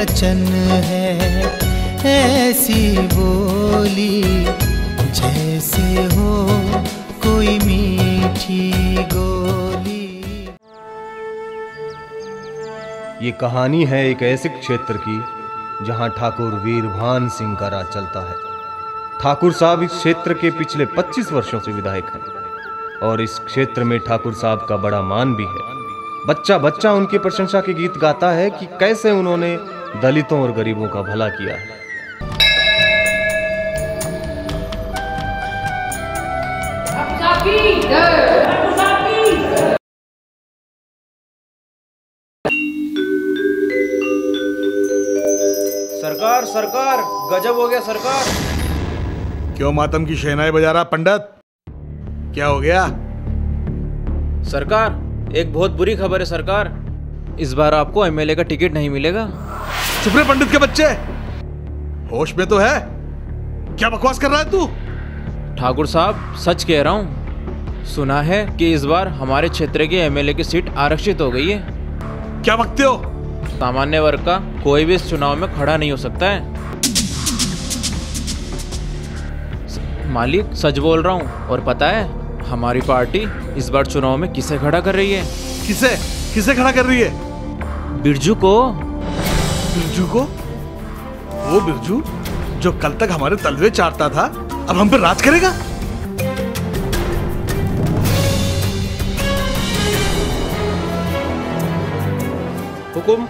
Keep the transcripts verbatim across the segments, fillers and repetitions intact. वचन है, ऐसी बोली जैसे हो कोई मीठी गोली। ये कहानी है एक ऐसे क्षेत्र की जहां ठाकुर वीर भान सिंह का राज चलता है। ठाकुर साहब इस क्षेत्र के पिछले पच्चीस वर्षों से विधायक हैं और इस क्षेत्र में ठाकुर साहब का बड़ा मान भी है। बच्चा बच्चा उनकी प्रशंसा के गीत गाता है कि कैसे उन्होंने दलितों और गरीबों का भला किया है। सरकार सरकार गजब हो गया सरकार। क्यों मातम की शहनाई बजा रहा पंडित, क्या हो गया? सरकार एक बहुत बुरी खबर है सरकार, इस बार आपको एमएलए का टिकट नहीं मिलेगा। चुप रे पंडित के बच्चे, होश में तो है? क्या बकवास कर रहा है तू? ठाकुर साहब सच कह रहा हूँ, सुना है कि इस बार हमारे क्षेत्र के एमएलए की सीट आरक्षित हो गई है। क्या बकते हो? सामान्य वर्ग का कोई भी इस चुनाव में खड़ा नहीं हो सकता है। मालिक सच बोल रहा हूँ, और पता है हमारी पार्टी इस बार चुनाव में किसे खड़ा कर रही है? किसे किसे खड़ा कर रही है? बिरजू को। बिरजू को? वो बिरजू जो कल तक हमारे तलवे चाटता था, अब हम पे राज करेगा? हुकुम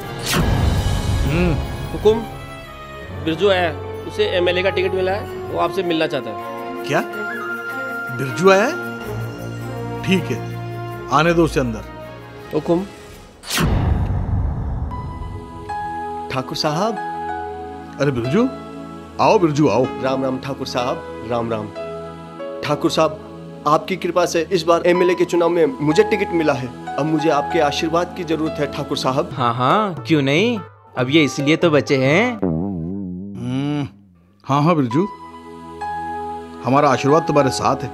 हुकुम, बिरजू आया, उसे एमएलए का टिकट मिला है, वो आपसे मिलना चाहता है। क्या बिरजू आया? ठीक है, आने दो उसे अंदर। हुकुम। ठाकुर साहब। अरे बिरजू आओ, बिरजू आओ। राम राम ठाकुर साहब, राम राम ठाकुर साहब। आपकी कृपा से इस बार एमएलए के चुनाव में मुझे टिकट मिला है, अब मुझे आपके आशीर्वाद की जरूरत है ठाकुर साहब। हाँ हाँ क्यों नहीं, अब ये इसलिए तो बचे हैं। हाँ हाँ बिरजू, हमारा आशीर्वाद तुम्हारे साथ है।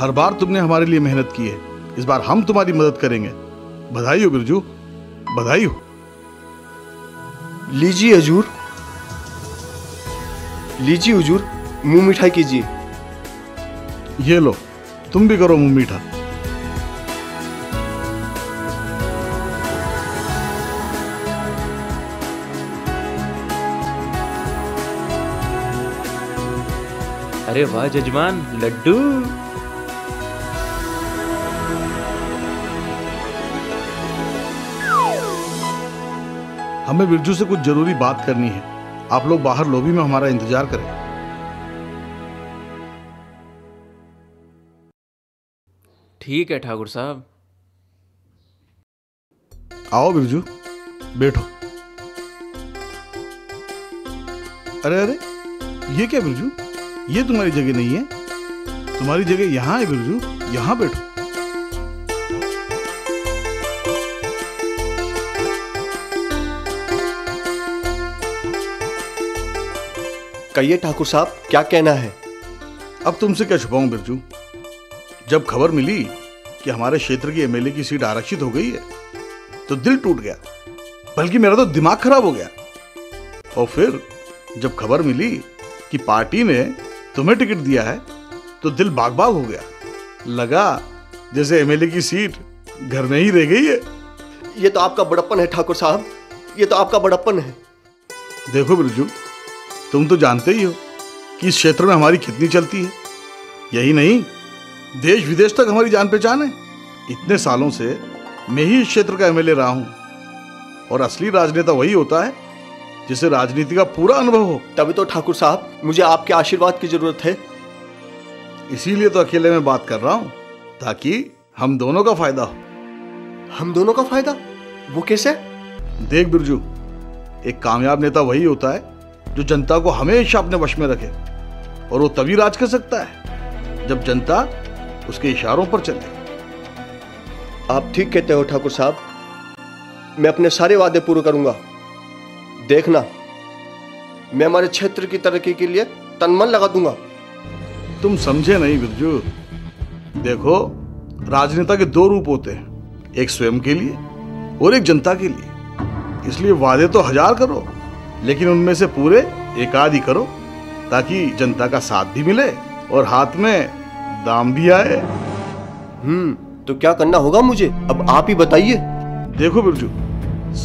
हर बार तुमने हमारे लिए मेहनत की है, इस बार हम तुम्हारी मदद करेंगे। बधाई हो बिरजू, बधाई हो। लीजिए हुजूर, लीजिए हुजूर, मुंह मीठा कीजिए। ये लो, तुम भी करो मुंह मीठा। अरे वाह जजमान, लड्डू। हमें बिरजू से कुछ जरूरी बात करनी है, आप लोग बाहर लॉबी में हमारा इंतजार करें। ठीक है ठाकुर साहब। आओ बिरजू, बैठो। अरे अरे ये क्या बिरजू, ये तुम्हारी जगह नहीं है, तुम्हारी जगह यहाँ है बिरजू, यहाँ बैठो। कहिए ठाकुर साहब, क्या कहना है? अब तुमसे क्या छुपाऊं बिरजू, जब खबर मिली कि हमारे क्षेत्र की एमएलए की सीट आरक्षित हो गई है तो दिल टूट गया, बल्कि मेरा तो दिमाग खराब हो गया। और फिर जब खबर मिली कि पार्टी ने तुम्हें टिकट दिया है तो दिल बाग-बाग हो गया, लगा जैसे एमएलए की सीट घर में ही रह गई है। ये तो आपका बड़प्पन है ठाकुर साहब, ये तो आपका बड़प्पन है। देखो बिरजू, तुम तो जानते ही हो कि इस क्षेत्र में हमारी कितनी चलती है, यही नहीं देश विदेश तक हमारी जान पहचान है। इतने सालों से मैं ही इस क्षेत्र का एमएलए रहा हूँ, और असली राजनेता वही होता है जिसे राजनीति का पूरा अनुभव हो। तभी तो ठाकुर साहब मुझे आपके आशीर्वाद की जरूरत है, इसीलिए तो अकेले में बात कर रहा हूँ, ताकि हम दोनों का फायदा हो। हम दोनों का फायदा? वो कैसे? देख बिरजू, एक कामयाब नेता वही होता है जो जनता को हमेशा अपने वश में रखे, और वो तभी राज कर सकता है जब जनता उसके इशारों पर चले। आप ठीक कहते हो ठाकुर साहब, मैं अपने सारे वादे पूरे करूंगा। देखना, मैं हमारे क्षेत्र की तरक्की के लिए तनमन लगा दूंगा। तुम समझे नहीं बिरजू, देखो राजनेता के दो रूप होते हैं, एक स्वयं के लिए और एक जनता के लिए। इसलिए वादे तो हजार करो, लेकिन उनमें से पूरे एकाद ही करो ताकि जनता का साथ भी मिले और हाथ में दाम भी आए। हम्म, तो क्या करना होगा मुझे, अब आप ही बताइए। देखो बिरजू,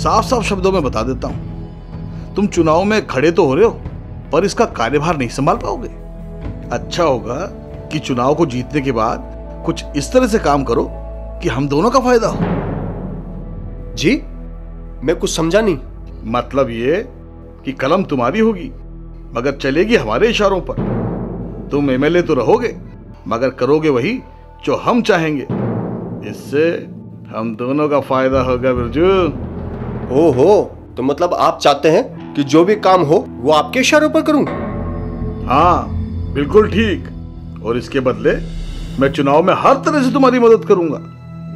साफ साफ शब्दों में बता देता हूँ, तुम चुनाव में खड़े तो हो रहे हो पर इसका कार्यभार नहीं संभाल पाओगे। अच्छा होगा कि चुनाव को जीतने के बाद कुछ इस तरह से काम करो कि हम दोनों का फायदा हो। जी, मैं कुछ समझा नहीं। मतलब ये कि कलम तुम्हारी होगी मगर चलेगी हमारे इशारों पर। तुम एमएलए तो रहोगे मगर करोगे वही जो हम चाहेंगे, इससे हम दोनों का फायदा होगा बिरजू। ओहो, तो मतलब आप चाहते हैं कि जो भी काम हो वो आपके इशारों पर करूं? हाँ बिल्कुल ठीक, और इसके बदले मैं चुनाव में हर तरह से तुम्हारी मदद करूंगा।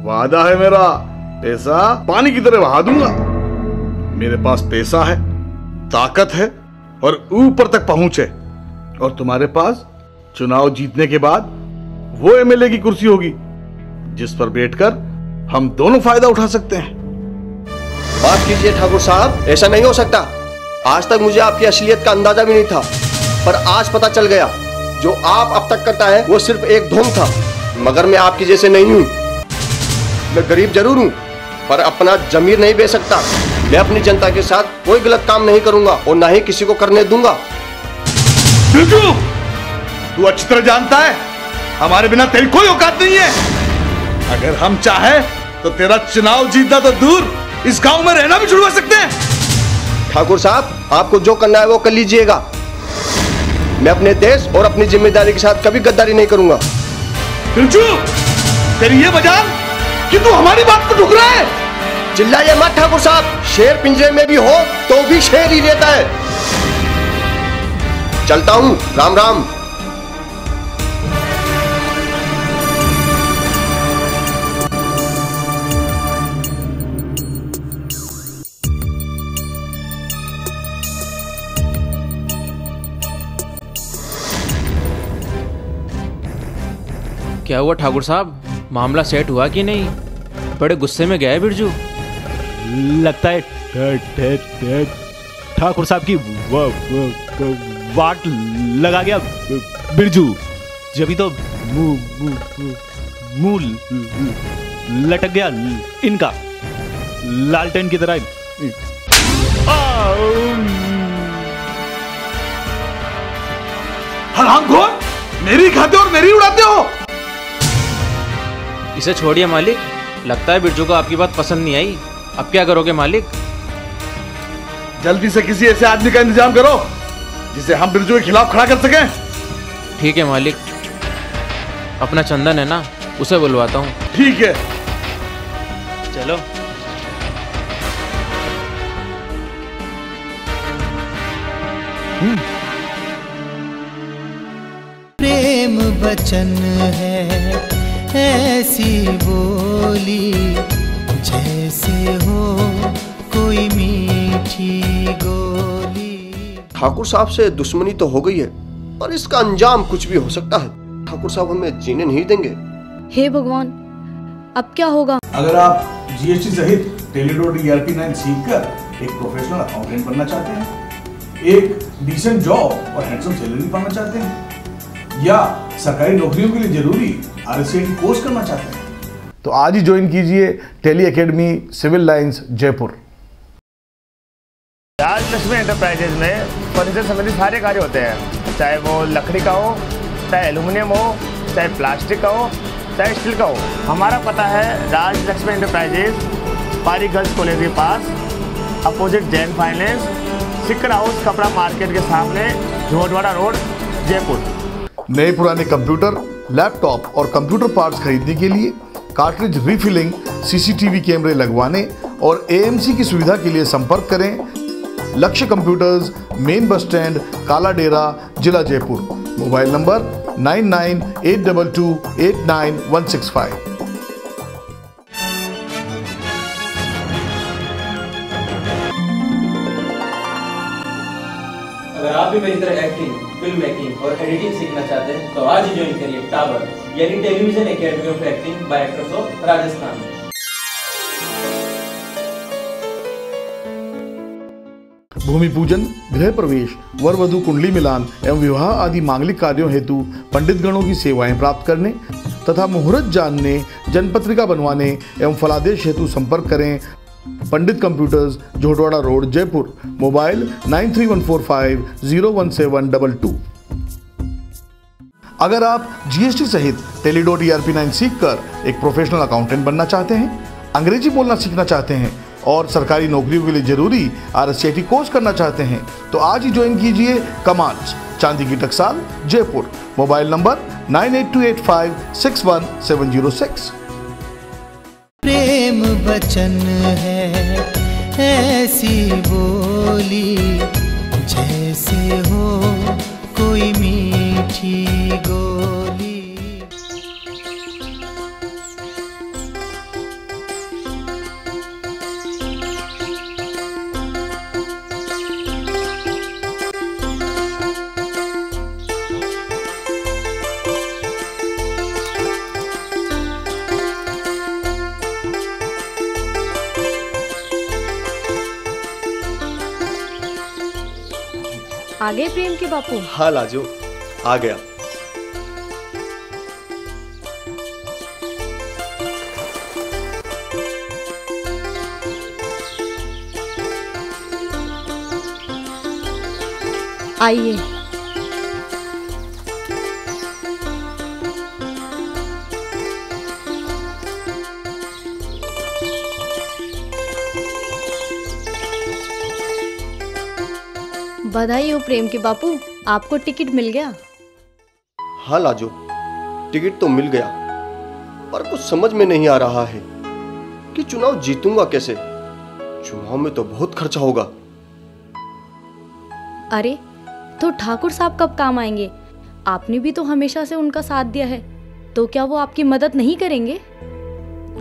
वादा है मेरा, पैसा पानी की तरह बहा दूंगा। मेरे पास पैसा है, ताकत है और ऊपर तक पहुंच है, और तुम्हारे पास चुनाव जीतने के बाद वो एमएलए की कुर्सी होगी जिस पर बैठकर हम दोनों फायदा उठा सकते हैं। बात कीजिए ठाकुर साहब, ऐसा नहीं हो सकता। आज तक मुझे आपकी असलियत का अंदाजा भी नहीं था, पर आज पता चल गया। जो आप अब तक करता है वो सिर्फ एक धोम था, मगर मैं आपके जैसे नहीं हूँ। मैं गरीब जरूर हूँ पर अपना जमीर नहीं बेच सकता। मैं अपनी जनता के साथ कोई गलत काम नहीं करूंगा और ना ही किसी को करने दूंगा। बिरजू, तू अच्छी तरह जानता है हमारे बिना तेरी कोई औकात नहीं है। अगर हम चाहे तो तेरा चुनाव जीतना तो दूर, इस गांव में रहना भी छुड़वा सकते हैं। ठाकुर साहब, आपको जो करना है वो कर लीजिएगा। मैं अपने देश और अपनी जिम्मेदारी के साथ कभी गद्दारी नहीं करूंगा। बिरजू, तेरी ये वजह कि तू हमारी बात को ठुकरा है। चिल्लाइए मत ठाकुर साहब, शेर पिंजरे में भी हो तो भी शेर ही रहता है। चलता हूँ, राम राम। क्या हुआ ठाकुर साहब, मामला सेट हुआ कि नहीं? बड़े गुस्से में गया है बिरजू। लगता है ठाकुर साहब की वा, वा, वा, वाट लगा गया बिरजू। जब तो मुंह लटक गया इनका, लालटेन की तरह। हराम घोर, मेरी खाते और मेरी उड़ाते हो। इसे छोड़िए मालिक, लगता है बिरजू को आपकी बात पसंद नहीं आई। अब क्या करोगे मालिक? जल्दी से किसी ऐसे आदमी का इंतजाम करो जिसे हम बिरजू के खिलाफ खड़ा कर सकें। ठीक है मालिक, अपना चंदन है ना, उसे बुलवाता हूँ। ठीक है, चलो। प्रेम वचन है ऐसी बोली, जैसे हो कोई मीठी गोली। ठाकुर साहब से दुश्मनी तो हो गई है पर इसका अंजाम कुछ भी हो सकता है। ठाकुर साहब हमें जीने नहीं देंगे। हे भगवान, अब क्या होगा? अगर आप जीएसटी सहित टेली सीखकर एक प्रोफेशनल अकाउंटेंट बनना चाहते हैं, एक डिसेंट जॉब और हैंडसम सैलरी पाना चाहते हैं, या सरकारी नौकरियों के लिए जरूरी आरएससीटी कोर्स करना चाहते हैं, तो आज ही ज्वाइन कीजिए Tally academy, civil lines, Jaipur. Raj Lakshmi enterprises में फर्नीचर संबंधित सारे कार्य होते हैं, चाहे वो लकड़ी का हो, चाहे एल्यूमिनियम हो, चाहे प्लास्टिक का हो, चाहे स्टील का हो। हमारा पता है Raj Lakshmi enterprises, Pari girls college के पास, अपोजिट जैन फाइनेंस, सिक्कर हाउस कपड़ा मार्केट के सामने, झोटवाड़ा रोड, जयपुर। नए पुराने कंप्यूटर, लैपटॉप और कंप्यूटर पार्ट्स खरीदने के लिए कार्ट्रिज रिफिलिंग, सीसीटीवी कैमरे लगवाने और एएमसी की सुविधा के लिए संपर्क करें। लक्ष्य computers, main bus stand, Kala Dera, जिला Jaipur. Mobile number nine nine eight two two eight nine one six five. अगर आप भी मेरी तरह एक्टिंग, फिल्म मेकिंग और एडिटिंग सीखना चाहते हैं तो आज ही ज्वाइन करिए टावर, यानी television academy of acting by actors of Rajasthan. भूमि पूजन, गृह प्रवेश, वर वधु कुंडली मिलान एवं विवाह आदि मांगलिक कार्यों हेतु पंडित गणों की सेवाएं प्राप्त करने तथा मुहूर्त जानने, जनपत्रिका बनवाने एवं फलादेश हेतु संपर्क करें Pandit computers, Jhotwara road, Jaipur. Mobile nine three one four five zero one seven double two. अगर आप जीएसटी सहित Tally dot E R P nine सीख कर एक प्रोफेशनल अकाउंटेंट बनना चाहते हैं, अंग्रेजी बोलना सीखना चाहते हैं और सरकारी नौकरियों के लिए जरूरी आरएससीटी कोर्स करना चाहते हैं तो आज ही ज्वाइन कीजिए कमांस चांदी की टक्साल, Jaipur. Mobile number nine eight two eight five six one seven zero six. प्रेम वचन है ऐसी बोली, जैसे हो कोई मीठी गोली। आ गए प्रेम के बापू? हाँ लाजू, आ गया। आइए। बधाई हो प्रेम के बापू, आपको टिकट मिल गया? हाँ लाजो, टिकट तो मिल गया, पर कुछ समझ में नहीं आ रहा है कि चुनाव जीतूंगा कैसे। चुनाव में तो बहुत खर्चा होगा। अरे तो ठाकुर साहब कब काम आएंगे? आपने भी तो हमेशा से उनका साथ दिया है, तो क्या वो आपकी मदद नहीं करेंगे?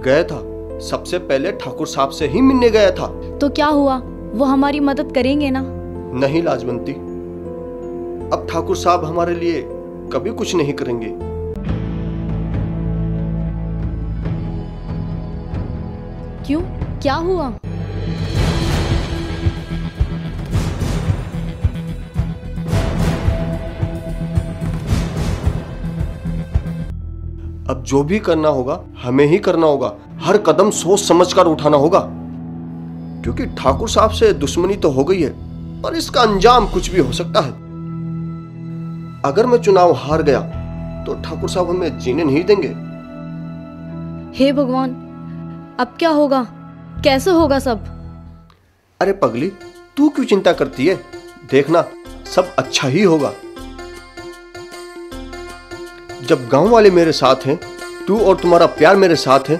गया था, सबसे पहले ठाकुर साहब से ही मिलने गया था। तो क्या हुआ, वो हमारी मदद करेंगे ना? नहीं लाजवंती, अब ठाकुर साहब हमारे लिए कभी कुछ नहीं करेंगे। क्यों, क्या हुआ? अब जो भी करना होगा हमें ही करना होगा, हर कदम सोच समझकर उठाना होगा, क्योंकि ठाकुर साहब से दुश्मनी तो हो गई है और इसका अंजाम कुछ भी हो सकता है। अगर मैं चुनाव हार गया तो ठाकुर साहब हमें जीने नहीं देंगे। हे भगवान, अब क्या होगा, कैसे होगा सब? अरे पगली, तू क्यों चिंता करती है? देखना, सब अच्छा ही होगा। जब गांव वाले मेरे साथ हैं, तू और तुम्हारा प्यार मेरे साथ है,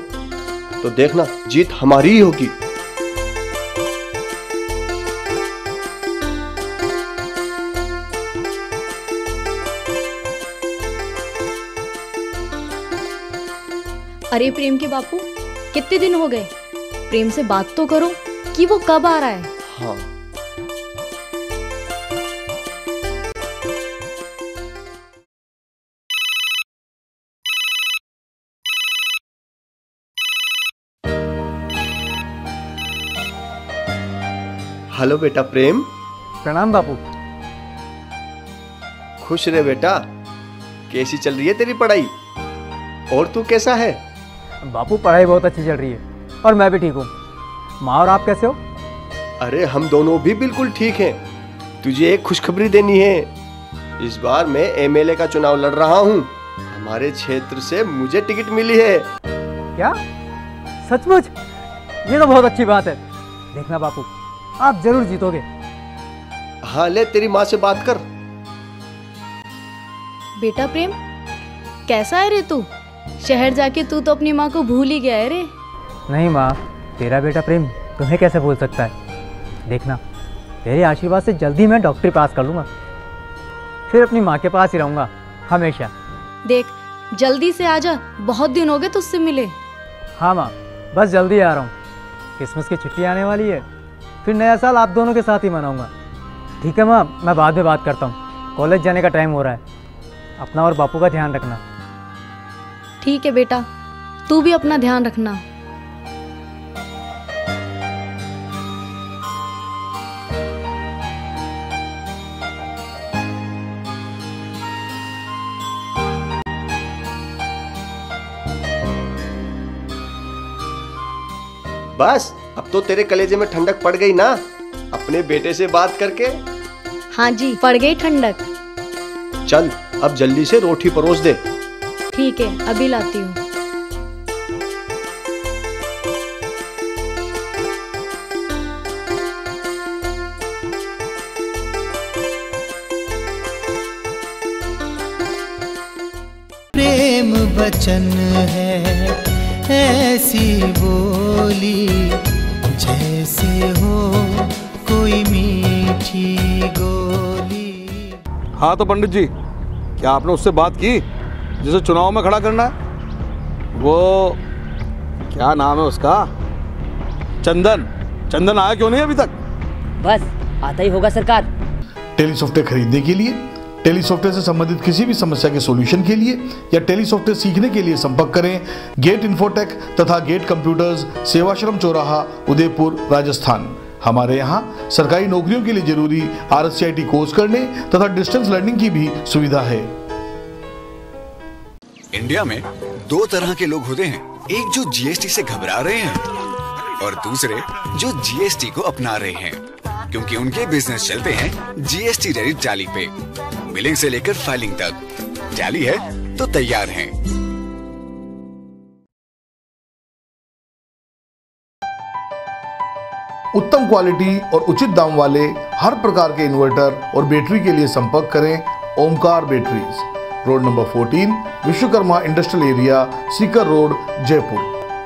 तो देखना जीत हमारी ही होगी। अरे प्रेम के बापू, कितने दिन हो गए, प्रेम से बात तो करो कि वो कब आ रहा है। हाँ। हेलो बेटा प्रेम। प्रणाम बापू। खुश रहे बेटा। कैसी चल रही है तेरी पढ़ाई, और तू कैसा है? बापू पढ़ाई बहुत अच्छी चल रही है और मैं भी ठीक हूँ। माँ और आप कैसे हो? अरे हम दोनों भी बिल्कुल ठीक हैं। तुझे एक खुशखबरी देनी है, इस बार मैं एमएलए का चुनाव लड़ रहा हूँ। हमारे क्षेत्र से मुझे टिकट मिली है। क्या? सचमुच? ये तो बहुत अच्छी बात है। देखना बापू, आप जरूर जीतोगे। हाँ, ले तेरी माँ से बात कर। बेटा प्रेम, कैसा है रे तू? शहर जाके तू तो अपनी माँ को भूल ही गया है रे। नहीं माँ, तेरा बेटा प्रेम तुम्हें कैसे भूल सकता है। देखना, तेरे आशीर्वाद से जल्दी मैं डॉक्टरी पास कर लूँगा, फिर अपनी माँ के पास ही रहूँगा हमेशा। देख, जल्दी से आजा, बहुत दिन हो गए तुझसे मिले। हाँ माँ, बस जल्दी आ रहा हूँ। क्रिसमस की छुट्टी आने वाली है, फिर नया साल आप दोनों के साथ ही मनाऊँगा। ठीक है माँ, मैं बाद में बात करता हूँ, कॉलेज जाने का टाइम हो रहा है। अपना और बापू का ध्यान रखना। ठीक है बेटा, तू भी अपना ध्यान रखना। बस अब तो तेरे कलेजे में ठंडक पड़ गई ना अपने बेटे से बात करके? हाँ जी, पड़ गई ठंडक। चल अब जल्दी से रोटी परोस दे। ठीक है, अभी लाती हूँ। प्रेम वचन है ऐसी बोली, जैसे हो कोई मीठी गोली। हाँ तो पंडित जी, क्या आपने उससे बात की जिसे चुनाव में खड़ा करना है? वो क्या नाम है उसका, चंदन? चंदन आया क्यों नहीं अभी तक? बस आता ही होगा सरकार। टेली सॉफ्टवेयर खरीदने के लिए, टेली सॉफ्टवेयर से संबंधित किसी भी समस्या के सॉल्यूशन के लिए या टेली सॉफ्टवेयर सीखने के लिए संपर्क करें गेट इन्फोटेक तथा गेट कंप्यूटर्स, सेवाश्रम चौराहा, उदयपुर, राजस्थान। हमारे यहाँ सरकारी नौकरियों के लिए जरूरी आरएससीटी कोर्स करने तथा डिस्टेंस लर्निंग की भी सुविधा है। इंडिया में दो तरह के लोग होते हैं, एक जो जीएसटी से घबरा रहे हैं और दूसरे जो जीएसटी को अपना रहे हैं, क्योंकि उनके बिजनेस चलते हैं जीएसटी रेट टैली पे। बिलिंग से लेकर फाइलिंग तक टैली है तो तैयार हैं। उत्तम क्वालिटी और उचित दाम वाले हर प्रकार के इन्वर्टर और बैटरी के लिए संपर्क करें ओमकार बैटरीज, रोड नंबर चौदह, Vishwakarma industrial area, Sikar road, Jaipur.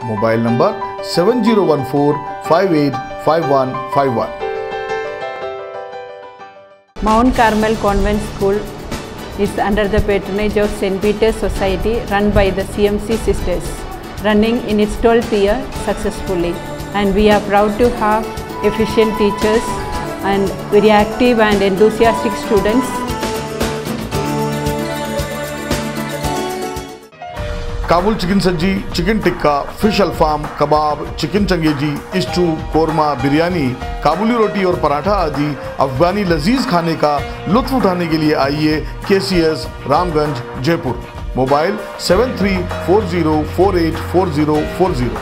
Mobile number seven zero one four five eight five one five one. Mount Carmel Convent School is under the patronage of Saint Peter's Society, run by the C M C Sisters, running in its twelfth year successfully, and we are proud to have efficient teachers and very active and enthusiastic students. Kabul chicken सब्जी, chicken tikka, fish Alfaham, कबाब, chicken changezi, stew, korma, biryani, काबुली रोटी और पराठा आदि अफगानी लजीज खाने का लुत्फ उठाने के लिए आइए KCS, Ramganj, Jaipur. Mobile seven three four zero four eight four zero four zero.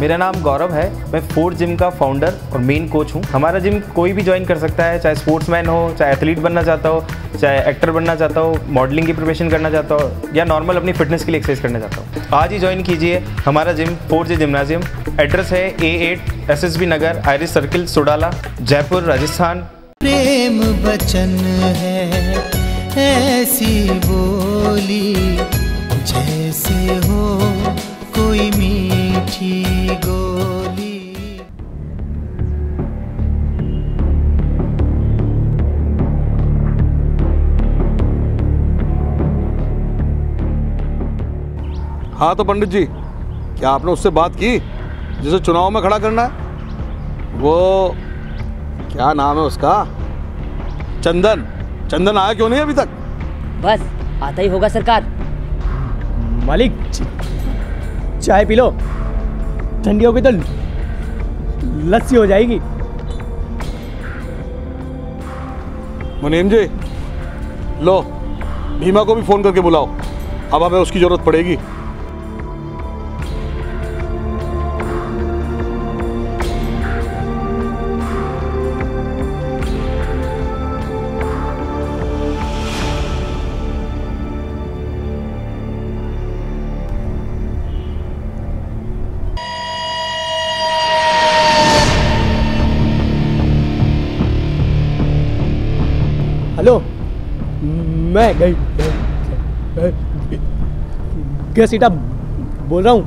मेरा नाम गौरव है, मैं फोर्थ जिम का फाउंडर और मेन कोच हूँ। हमारा जिम कोई भी ज्वाइन कर सकता है, चाहे स्पोर्ट्समैन हो, चाहे एथलीट बनना चाहता हो, चाहे एक्टर बनना चाहता हो, मॉडलिंग की प्रिपरेशन करना चाहता हो, या नॉर्मल अपनी फिटनेस के लिए एक्सरसाइज करना चाहता हो। आज ही ज्वाइन कीजिए हमारा gym fourth G gymnasium. Address है ए आठ SSB Nagar, Iris circle, Sodala, Jaipur, Rajasthan. प्रेम वचन है ऐसी बोली, जैसे हो कोई मीठी गोली। हाँ तो पंडित जी, क्या आपने उससे बात की जिसे चुनाव में खड़ा करना है? वो क्या नाम है उसका, चंदन? चंदन आया क्यों नहीं अभी तक? बस आता ही होगा सरकार। मालिक, चाय पी लो, ठंडी होगी तो लस्सी हो जाएगी। मुनीम जी लो, भीमा को भी फ़ोन करके बुलाओ, अब हमें उसकी ज़रूरत पड़ेगी। मैं गई सीटा बोल रहा हूँ,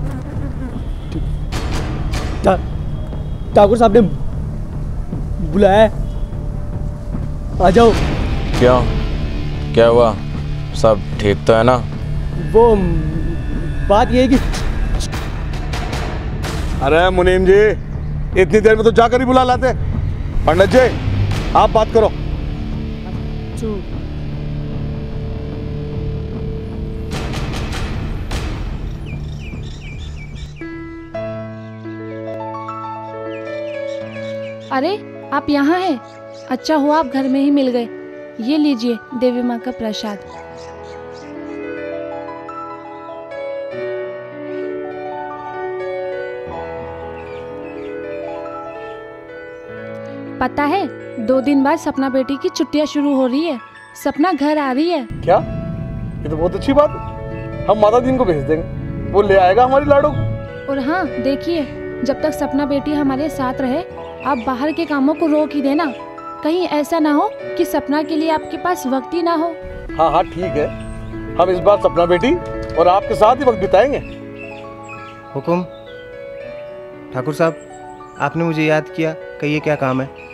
ठाकुर साहब ने बुलाया, आ जाओ। क्यों, क्या हुआ? सब ठीक तो है ना? वो बात ये है कि अरे मुनीम जी, इतनी देर में तो जाकर ही बुला लाते। पंडित जी आप बात करो। अरे आप यहाँ हैं, अच्छा हुआ आप घर में ही मिल गए। ये लीजिए देवी माँ का प्रसाद। पता है दो दिन बाद सपना बेटी की छुट्टियाँ शुरू हो रही है। सपना घर आ रही है। क्या? ये तो बहुत अच्छी बात है। हम माता दिन को भेज देंगे, वो ले आएगा हमारी लाडो। और हाँ देखिए, जब तक सपना बेटी हमारे साथ रहे आप बाहर के कामों को रोक ही देना, कहीं ऐसा ना हो कि सपना के लिए आपके पास वक्त ही ना हो। हाँ हाँ ठीक है, हम इस बार सपना बेटी और आपके साथ ही वक्त बिताएंगे। हुकुम ठाकुर साहब, आपने मुझे याद किया कि ये क्या काम है।